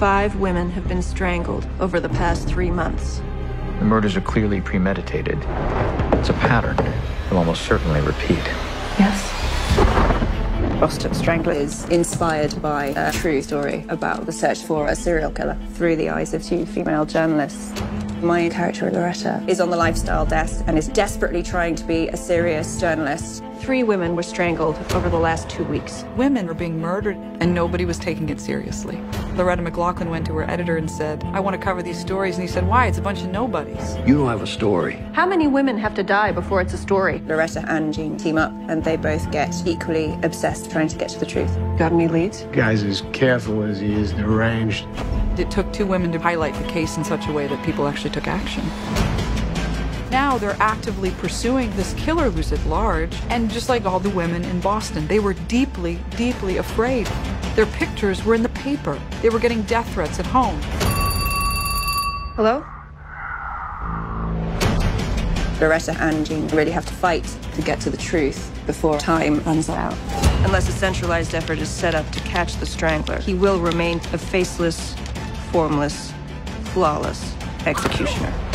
5 women have been strangled over the past 3 months. The murders are clearly premeditated. It's a pattern. They'll almost certainly repeat. Yes. Boston Strangler is inspired by a true story about the search for a serial killer through the eyes of 2 female journalists. My character, Loretta, is on the lifestyle desk and is desperately trying to be a serious journalist. 3 women were strangled over the last 2 weeks. Women were being murdered, and nobody was taking it seriously. Loretta McLaughlin went to her editor and said, "I want to cover these stories." And he said, "Why? It's a bunch of nobodies. You don't have a story." How many women have to die before it's a story? Loretta and Jean team up, and they both get equally obsessed trying to get to the truth. Got any leads? The guy's as careful as he is deranged. It took 2 women to highlight the case in such a way that people actually took action. Now they're actively pursuing this killer who's at large, and just like all the women in Boston, they were deeply, deeply afraid. Their pictures were in the paper. They were getting death threats at home. Hello? Loretta and Jean really have to fight to get to the truth before time runs out. Unless a centralized effort is set up to catch the Strangler, he will remain a faceless, formless, flawless executioner.